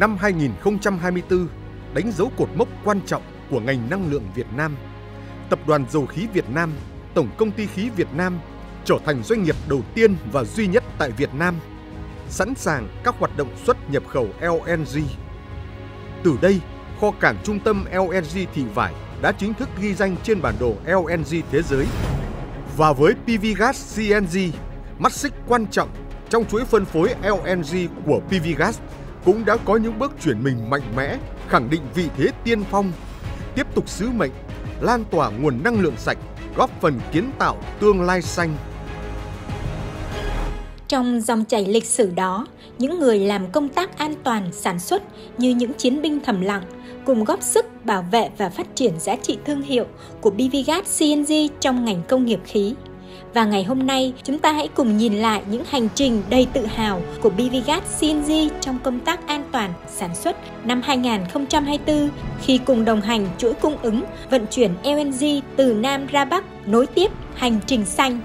Năm 2024 đánh dấu cột mốc quan trọng của ngành năng lượng Việt Nam. Tập đoàn Dầu khí Việt Nam, Tổng công ty khí Việt Nam trở thành doanh nghiệp đầu tiên và duy nhất tại Việt Nam, sẵn sàng các hoạt động xuất nhập khẩu LNG. Từ đây, kho cảng trung tâm LNG Thị Vải đã chính thức ghi danh trên bản đồ LNG thế giới. Và với PV Gas CNG, mắt xích quan trọng trong chuỗi phân phối LNG của PV Gas cũng đã có những bước chuyển mình mạnh mẽ, khẳng định vị thế tiên phong, tiếp tục sứ mệnh lan tỏa nguồn năng lượng sạch, góp phần kiến tạo tương lai xanh. Trong dòng chảy lịch sử đó, những người làm công tác an toàn sản xuất như những chiến binh thầm lặng cùng góp sức bảo vệ và phát triển giá trị thương hiệu của BVGAT CNG trong ngành công nghiệp khí. Và ngày hôm nay, chúng ta hãy cùng nhìn lại những hành trình đầy tự hào của BVGAT CNG trong công tác an toàn sản xuất năm 2024 khi cùng đồng hành chuỗi cung ứng vận chuyển LNG từ Nam ra Bắc, nối tiếp hành trình xanh.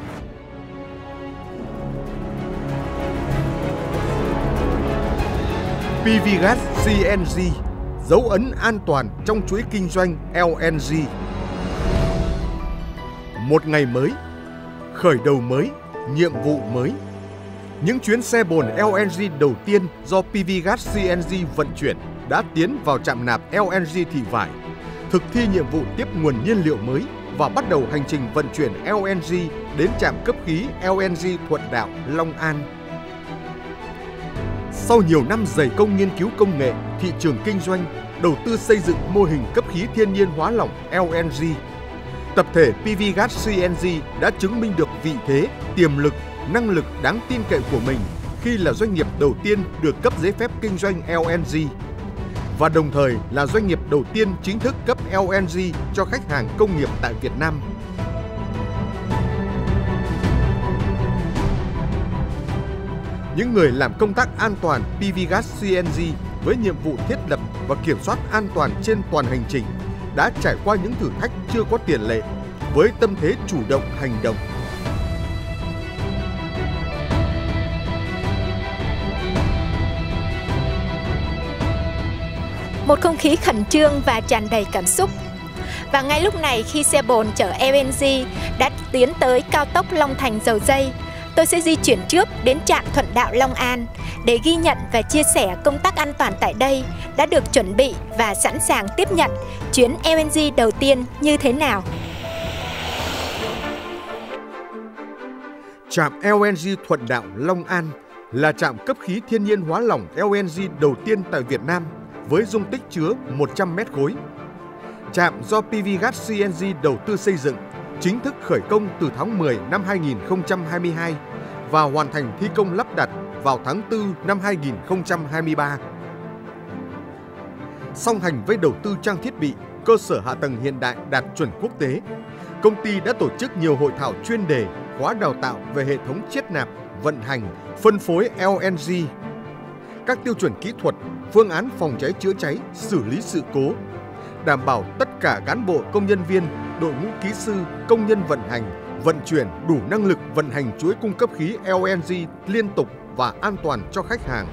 PV Gas CNG, dấu ấn an toàn trong chuỗi kinh doanh LNG. Một ngày mới, khởi đầu mới, nhiệm vụ mới. Những chuyến xe bồn LNG đầu tiên do PV Gas CNG vận chuyển đã tiến vào trạm nạp LNG Thị Vải, thực thi nhiệm vụ tiếp nguồn nhiên liệu mới và bắt đầu hành trình vận chuyển LNG đến trạm cấp khí LNG Thuận Đạo Long An. Sau nhiều năm dày công nghiên cứu công nghệ, thị trường kinh doanh, đầu tư xây dựng mô hình cấp khí thiên nhiên hóa lỏng LNG, tập thể PV Gas CNG đã chứng minh được vị thế, tiềm lực, năng lực đáng tin cậy của mình khi là doanh nghiệp đầu tiên được cấp giấy phép kinh doanh LNG và đồng thời là doanh nghiệp đầu tiên chính thức cấp LNG cho khách hàng công nghiệp tại Việt Nam. Những người làm công tác an toàn PV Gas CNG với nhiệm vụ thiết lập và kiểm soát an toàn trên toàn hành trình đã trải qua những thử thách chưa có tiền lệ với tâm thế chủ động hành động. Một không khí khẩn trương và tràn đầy cảm xúc. Và ngay lúc này khi xe bồn chở LNG đã tiến tới cao tốc Long Thành Dầu Giây, tôi sẽ di chuyển trước đến trạm Thuận Đạo Long An để ghi nhận và chia sẻ công tác an toàn tại đây đã được chuẩn bị và sẵn sàng tiếp nhận chuyến LNG đầu tiên như thế nào. Trạm LNG Thuận Đạo Long An là trạm cấp khí thiên nhiên hóa lỏng LNG đầu tiên tại Việt Nam với dung tích chứa 100 mét khối. Trạm do PV Gas CNG đầu tư xây dựng, chính thức khởi công từ tháng 10 năm 2022 và hoàn thành thi công lắp đặt vào tháng 4 năm 2023. Song hành với đầu tư trang thiết bị, cơ sở hạ tầng hiện đại đạt chuẩn quốc tế, công ty đã tổ chức nhiều hội thảo chuyên đề, khóa đào tạo về hệ thống chiết nạp, vận hành, phân phối LNG, các tiêu chuẩn kỹ thuật, phương án phòng cháy chữa cháy, xử lý sự cố, đảm bảo tất cả cán bộ công nhân viên, đội ngũ kỹ sư, công nhân vận hành, vận chuyển đủ năng lực vận hành chuỗi cung cấp khí LNG liên tục và an toàn cho khách hàng.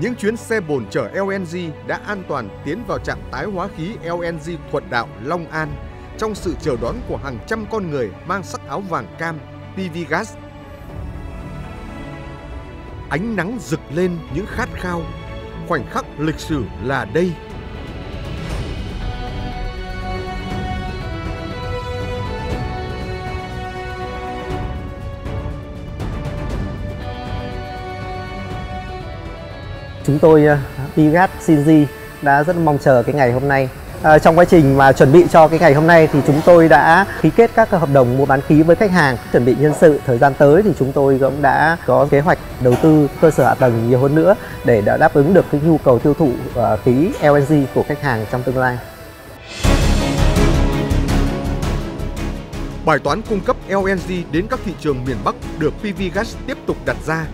Những chuyến xe bồn chở LNG đã an toàn tiến vào trạm tái hóa khí LNG Thuận Đạo Long An trong sự chờ đón của hàng trăm con người mang sắc áo vàng cam PV Gas. Ánh nắng rực lên những khát khao, khoảnh khắc lịch sử là đây. Chúng tôi BVGAT CNG đã rất mong chờ cái ngày hôm nay. Trong quá trình mà chuẩn bị cho cái ngày hôm nay thì chúng tôi đã ký kết các hợp đồng mua bán khí với khách hàng, chuẩn bị nhân sự. Thời gian tới thì chúng tôi cũng đã có kế hoạch đầu tư cơ sở hạ tầng nhiều hơn nữa để đã đáp ứng được cái nhu cầu tiêu thụ khí LNG của khách hàng trong tương lai. Bài toán cung cấp LNG đến các thị trường miền Bắc được PV Gas tiếp tục đặt ra.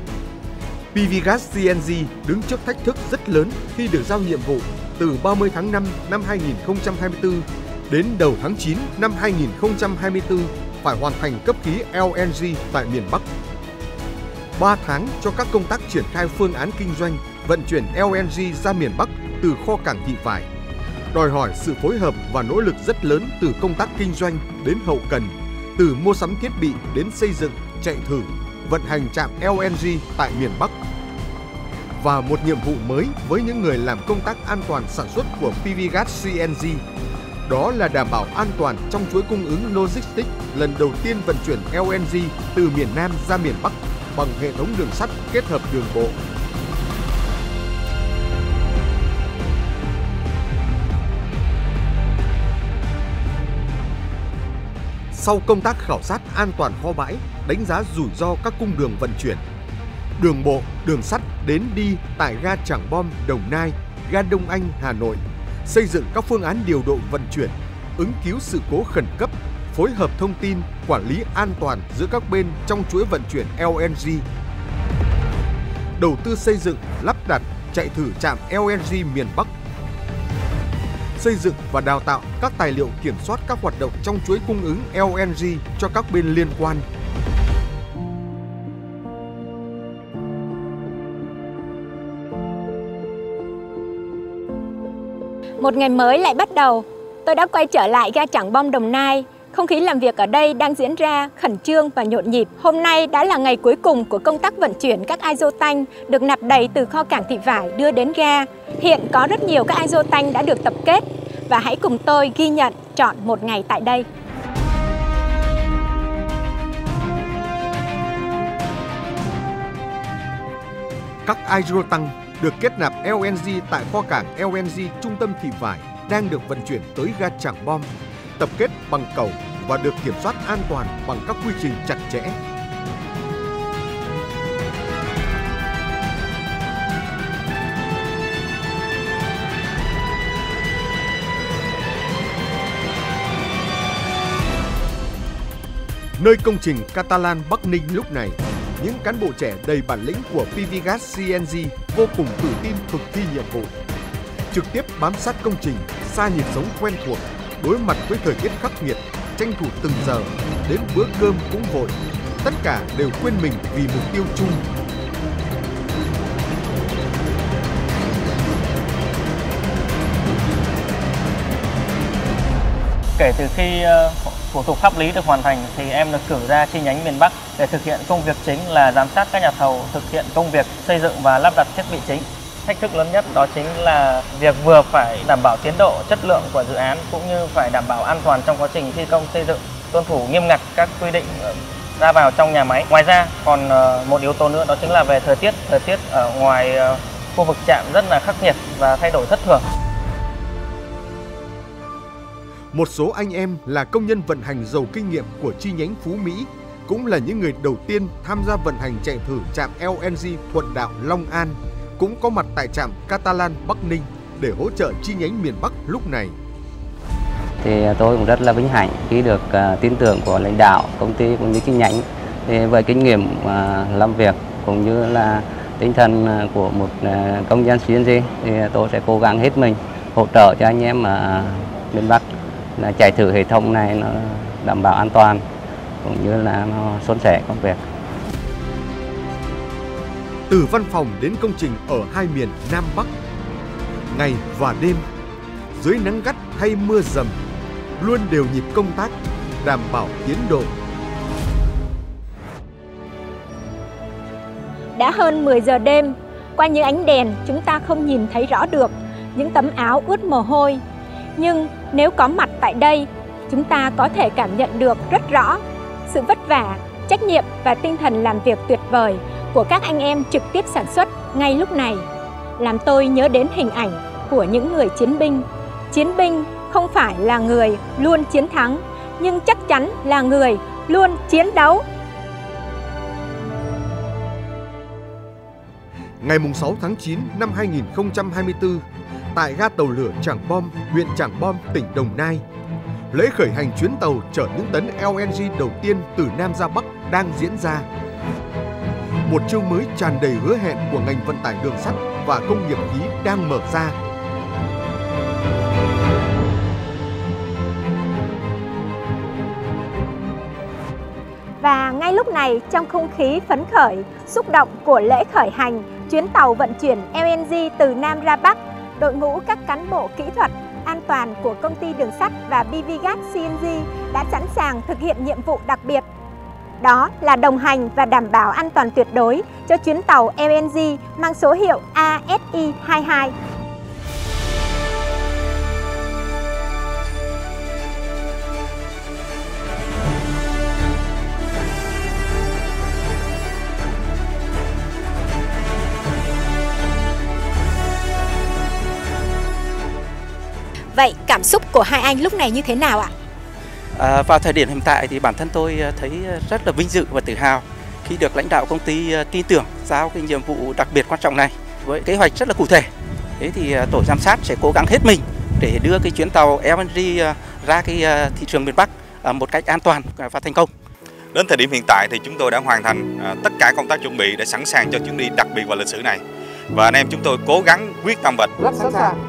PV Gas CNG đứng trước thách thức rất lớn khi được giao nhiệm vụ từ 30 tháng 5 năm 2024 đến đầu tháng 9 năm 2024 phải hoàn thành cấp khí LNG tại miền Bắc. 3 tháng cho các công tác triển khai phương án kinh doanh vận chuyển LNG ra miền Bắc từ kho cảng Thị Vải, đòi hỏi sự phối hợp và nỗ lực rất lớn từ công tác kinh doanh đến hậu cần, từ mua sắm thiết bị đến xây dựng, chạy thử, vận hành trạm LNG tại miền Bắc. Và một nhiệm vụ mới với những người làm công tác an toàn sản xuất của PV Gas CNG, đó là đảm bảo an toàn trong chuỗi cung ứng logistics lần đầu tiên vận chuyển LNG từ miền Nam ra miền Bắc bằng hệ thống đường sắt kết hợp đường bộ. Sau công tác khảo sát an toàn kho bãi, đánh giá rủi ro các cung đường vận chuyển, đường bộ, đường sắt đến đi tại ga Trảng Bom, Đồng Nai, ga Đông Anh, Hà Nội, xây dựng các phương án điều độ vận chuyển, ứng cứu sự cố khẩn cấp, phối hợp thông tin, quản lý an toàn giữa các bên trong chuỗi vận chuyển LNG. Đầu tư xây dựng, lắp đặt, chạy thử trạm LNG miền Bắc. Xây dựng và đào tạo các tài liệu kiểm soát các hoạt động trong chuỗi cung ứng LNG cho các bên liên quan. Một ngày mới lại bắt đầu, tôi đã quay trở lại ga Trảng Bom, Đồng Nai. Không khí làm việc ở đây đang diễn ra khẩn trương và nhộn nhịp. Hôm nay đã là ngày cuối cùng của công tác vận chuyển các ISO tank được nạp đầy từ kho cảng Thị Vải đưa đến ga. Hiện có rất nhiều các ISO tank đã được tập kết và hãy cùng tôi ghi nhận trọn một ngày tại đây. Các ISO tank được kết nạp LNG tại kho cảng LNG trung tâm Thị Vải đang được vận chuyển tới ga Trảng Bom, tập kết bằng cầu và được kiểm soát an toàn bằng các quy trình chặt chẽ. Nơi công trình Catalan Bắc Ninh lúc này, những cán bộ trẻ đầy bản lĩnh của PV Gas CNG vô cùng tự tin thực thi nhiệm vụ. Trực tiếp bám sát công trình, xa nhịp sống quen thuộc, đối mặt với thời tiết khắc nghiệt, tranh thủ từng giờ, đến bữa cơm cũng vội. Tất cả đều quên mình vì mục tiêu chung. Kể từ khi thủ tục pháp lý được hoàn thành thì em được cử ra chi nhánh miền Bắc để thực hiện công việc chính là giám sát các nhà thầu thực hiện công việc xây dựng và lắp đặt thiết bị chính. Thách thức lớn nhất đó chính là việc vừa phải đảm bảo tiến độ, chất lượng của dự án cũng như phải đảm bảo an toàn trong quá trình thi công xây dựng, tuân thủ nghiêm ngặt các quy định ra vào trong nhà máy. Ngoài ra còn một yếu tố nữa đó chính là về thời tiết. Thời tiết ở ngoài khu vực trạm rất là khắc nghiệt và thay đổi thất thường. Một số anh em là công nhân vận hành giàu kinh nghiệm của chi nhánh Phú Mỹ cũng là những người đầu tiên tham gia vận hành chạy thử trạm LNG Thuận Đạo Long An, cũng có mặt tại trạm Catalan Bắc Ninh để hỗ trợ chi nhánh miền Bắc lúc này. Thì tôi cũng rất là vinh hạnh khi được tin tưởng của lãnh đạo công ty cũng như chi nhánh với kinh nghiệm làm việc cũng như là tinh thần của một công nhân CNG, thì tôi sẽ cố gắng hết mình hỗ trợ cho anh em ở miền Bắc là chạy thử hệ thống này nó đảm bảo an toàn cũng như là nó suôn sẻ công việc. Từ văn phòng đến công trình ở hai miền Nam Bắc, ngày và đêm, dưới nắng gắt hay mưa dầm, luôn đều nhịp công tác, đảm bảo tiến độ. Đã hơn 10 giờ đêm, qua những ánh đèn chúng ta không nhìn thấy rõ được những tấm áo ướt mồ hôi. Nhưng nếu có mặt tại đây, chúng ta có thể cảm nhận được rất rõ sự vất vả, trách nhiệm và tinh thần làm việc tuyệt vời của các anh em trực tiếp sản xuất ngay lúc này, làm tôi nhớ đến hình ảnh của những người chiến binh. Chiến binh không phải là người luôn chiến thắng, nhưng chắc chắn là người luôn chiến đấu. Ngày 6 tháng 9 năm 2024, tại ga tàu lửa Trảng Bom, huyện Trảng Bom, tỉnh Đồng Nai, lễ khởi hành chuyến tàu chở những tấn LNG đầu tiên từ Nam ra Bắc đang diễn ra. Một chương mới tràn đầy hứa hẹn của ngành vận tải đường sắt và công nghiệp khí đang mở ra. Và ngay lúc này, trong không khí phấn khởi, xúc động của lễ khởi hành, chuyến tàu vận chuyển LNG từ Nam ra Bắc, đội ngũ các cán bộ kỹ thuật an toàn của công ty đường sắt và BVGAT CNG đã sẵn sàng thực hiện nhiệm vụ đặc biệt. Đó là đồng hành và đảm bảo an toàn tuyệt đối cho chuyến tàu LNG mang số hiệu ASI-22. Vậy cảm xúc của hai anh lúc này như thế nào ạ? Vào thời điểm hiện tại thì bản thân tôi thấy rất là vinh dự và tự hào khi được lãnh đạo công ty tin tưởng giao cái nhiệm vụ đặc biệt quan trọng này với kế hoạch rất là cụ thể. Thế thì tổ giám sát sẽ cố gắng hết mình để đưa cái chuyến tàu LNG ra cái thị trường miền Bắc một cách an toàn và thành công. Đến thời điểm hiện tại thì chúng tôi đã hoàn thành tất cả công tác chuẩn bị để sẵn sàng cho chuyến đi đặc biệt và lịch sử này. Và anh em chúng tôi cố gắng quyết tâm vạch. Rất sẵn sàng.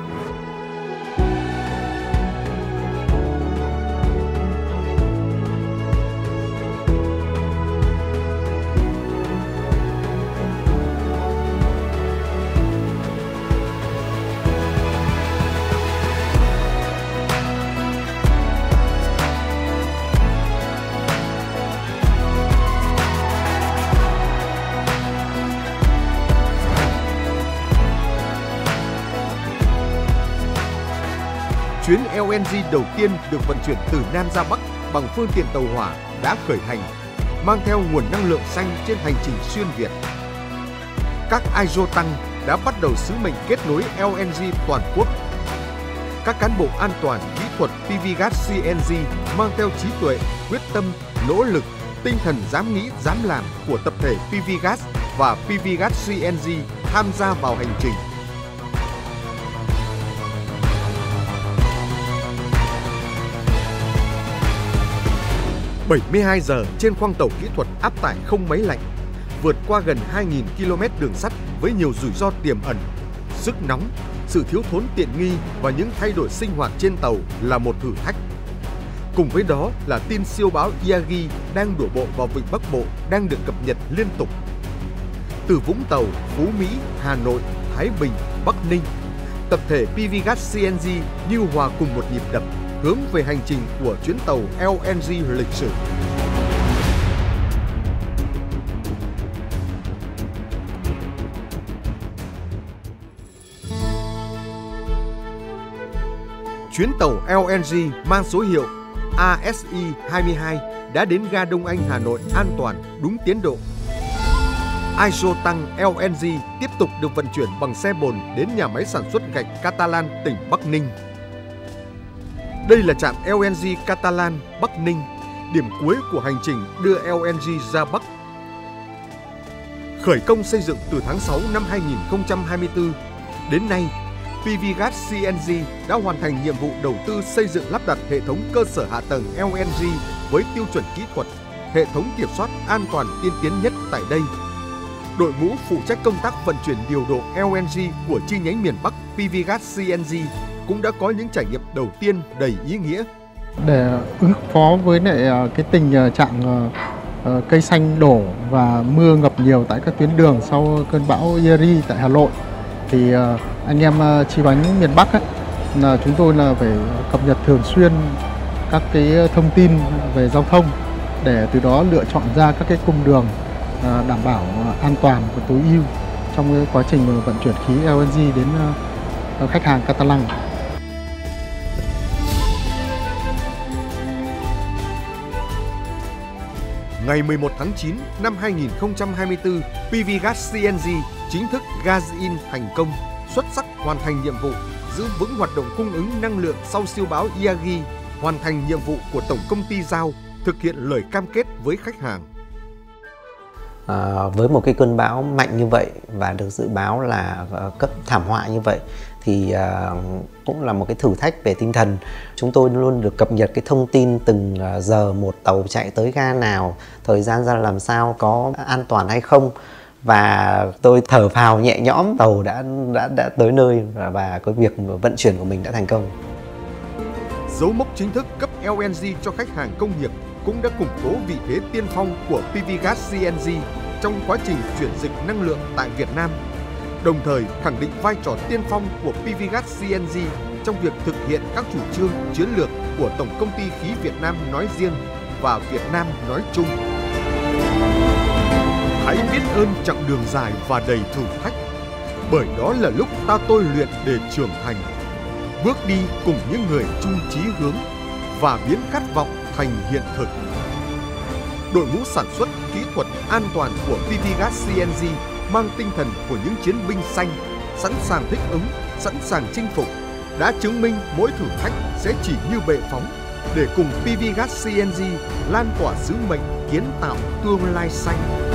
Chuyến LNG đầu tiên được vận chuyển từ Nam ra Bắc bằng phương tiện tàu hỏa đã khởi hành, mang theo nguồn năng lượng xanh trên hành trình xuyên Việt. Các ISO tank đã bắt đầu sứ mệnh kết nối LNG toàn quốc. Các cán bộ an toàn kỹ thuật PVGAT CNG mang theo trí tuệ, quyết tâm, nỗ lực, tinh thần dám nghĩ, dám làm của tập thể PVGAT và PVGAT CNG tham gia vào hành trình. . 72 giờ trên khoang tàu kỹ thuật áp tải không máy lạnh, vượt qua gần 2.000 km đường sắt với nhiều rủi ro tiềm ẩn. Sức nóng, sự thiếu thốn tiện nghi và những thay đổi sinh hoạt trên tàu là một thử thách. Cùng với đó là tin siêu bão Yagi đang đổ bộ vào vịnh Bắc Bộ đang được cập nhật liên tục. Từ Vũng Tàu, Phú Mỹ, Hà Nội, Thái Bình, Bắc Ninh, tập thể PVGAT CNG như hòa cùng một nhịp đập, hướng về hành trình của chuyến tàu LNG lịch sử. Chuyến tàu LNG mang số hiệu ASI-22 đã đến ga Đông Anh, Hà Nội an toàn, đúng tiến độ. ISO tank LNG tiếp tục được vận chuyển bằng xe bồn đến nhà máy sản xuất gạch Catalan, tỉnh Bắc Ninh. Đây là trạm LNG Catalan, Bắc Ninh, điểm cuối của hành trình đưa LNG ra Bắc. Khởi công xây dựng từ tháng 6 năm 2024, đến nay, PVGAT CNG đã hoàn thành nhiệm vụ đầu tư xây dựng lắp đặt hệ thống cơ sở hạ tầng LNG với tiêu chuẩn kỹ thuật, hệ thống kiểm soát an toàn tiên tiến nhất tại đây. Đội ngũ phụ trách công tác vận chuyển điều độ LNG của chi nhánh miền Bắc PVGAT CNG cũng đã có những trải nghiệm đầu tiên đầy ý nghĩa. Để ứng phó với cái tình trạng cây xanh đổ và mưa ngập nhiều tại các tuyến đường sau cơn bão Yagi tại Hà Nội, thì anh em chi nhánh miền Bắc là chúng tôi là phải cập nhật thường xuyên các cái thông tin về giao thông để từ đó lựa chọn ra các cái cung đường đảm bảo an toàn và tối ưu trong cái quá trình vận chuyển khí LNG đến khách hàng Catalan. Ngày 11 tháng 9 năm 2024, PVGAT CNG chính thức gas in thành công, xuất sắc hoàn thành nhiệm vụ, giữ vững hoạt động cung ứng năng lượng sau siêu bão Yagi, hoàn thành nhiệm vụ của Tổng Công ty Giao, thực hiện lời cam kết với khách hàng. Với một cái cơn bão mạnh như vậy và được dự báo là cấp thảm họa như vậy thì cũng là một cái thử thách về tinh thần. Chúng tôi luôn được cập nhật cái thông tin từng giờ một, tàu chạy tới ga nào, thời gian ra làm sao, có an toàn hay không. Và tôi thở phào nhẹ nhõm, tàu đã tới nơi và cái việc vận chuyển của mình đã thành công. Dấu mốc chính thức cấp LNG cho khách hàng công nghiệp cũng đã củng cố vị thế tiên phong của PV Gas CNG trong quá trình chuyển dịch năng lượng tại Việt Nam, đồng thời khẳng định vai trò tiên phong của PV Gas CNG trong việc thực hiện các chủ trương chiến lược của Tổng Công ty Khí Việt Nam nói riêng và Việt Nam nói chung. Hãy biết ơn chặng đường dài và đầy thử thách, bởi đó là lúc ta tôi luyện để trưởng thành, bước đi cùng những người chung chí hướng và biến khát vọng thành hiện thực. Đội ngũ sản xuất kỹ thuật an toàn của PV Gas CNG mang tinh thần của những chiến binh xanh, sẵn sàng thích ứng, sẵn sàng chinh phục, đã chứng minh mỗi thử thách sẽ chỉ như bệ phóng để cùng PV Gas CNG lan tỏa sứ mệnh kiến tạo tương lai xanh.